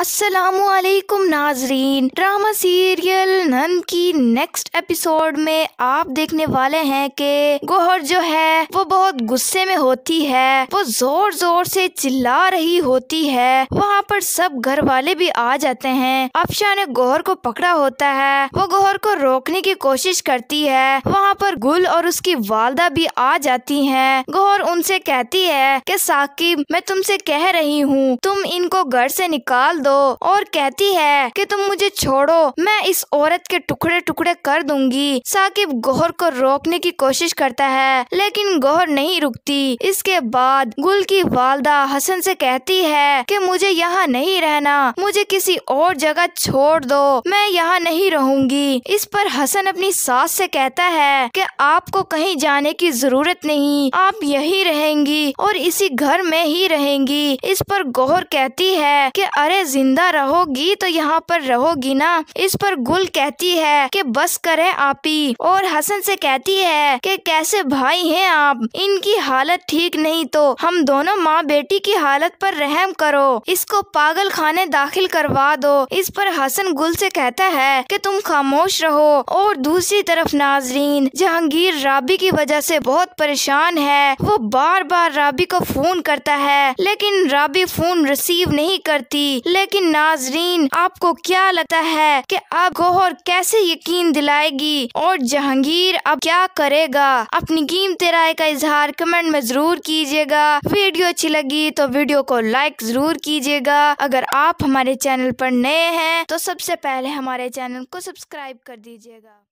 अस्सलामुअलैकुम नाजरीन, drama serial नंद की नेक्स्ट एपिसोड में आप देखने वाले हैं कि गौहर जो है वो बहुत गुस्से में होती है, वो जोर जोर से चिल्ला रही होती है। वहाँ पर सब घर वाले भी आ जाते हैं। अफशा ने गौहर को पकड़ा होता है, वो गौहर को रोकने की कोशिश करती है। वहाँ पर गुल और उसकी वालदा भी आ जाती है। गौहर उनसे कहती है कि साकिब, मैं तुमसे कह रही हूँ, तुम इनको घर से निकाल और कहती है कि तुम मुझे छोड़ो, मैं इस औरत के टुकड़े टुकड़े कर दूंगी। साकिब गौहर को रोकने की कोशिश करता है लेकिन गौहर नहीं रुकती। इसके बाद गुल की वालदा हसन से कहती है कि मुझे यहाँ नहीं रहना, मुझे किसी और जगह छोड़ दो, मैं यहाँ नहीं रहूंगी। इस पर हसन अपनी सास से कहता है कि आपको कहीं जाने की जरूरत नहीं, आप यही रहेंगी और इसी घर में ही रहेंगी। इस पर गौहर कहती है कि अरे जिंदा रहोगी तो यहाँ पर रहोगी ना। इस पर गुल कहती है कि बस करें आप ही, और हसन से कहती है कि कैसे भाई हैं आप, इनकी हालत ठीक नहीं तो हम दोनों माँ बेटी की हालत पर रहम करो, इसको पागल खाने दाखिल करवा दो। इस पर हसन गुल से कहता है कि तुम खामोश रहो। और दूसरी तरफ नाजरीन जहांगीर राबी की वजह से बहुत परेशान है। वो बार बार राबी को फोन करता है लेकिन राबी फोन रिसीव नहीं करती। लेकिन नाजरीन आपको क्या लगता है कि अब गौहर कैसे यकीन दिलाएगी और जहांगीर अब क्या करेगा? अपनी कीमती राय का इजहार कमेंट में जरूर कीजिएगा। वीडियो अच्छी लगी तो वीडियो को लाइक जरूर कीजिएगा। अगर आप हमारे चैनल पर नए हैं तो सबसे पहले हमारे चैनल को सब्सक्राइब कर दीजिएगा।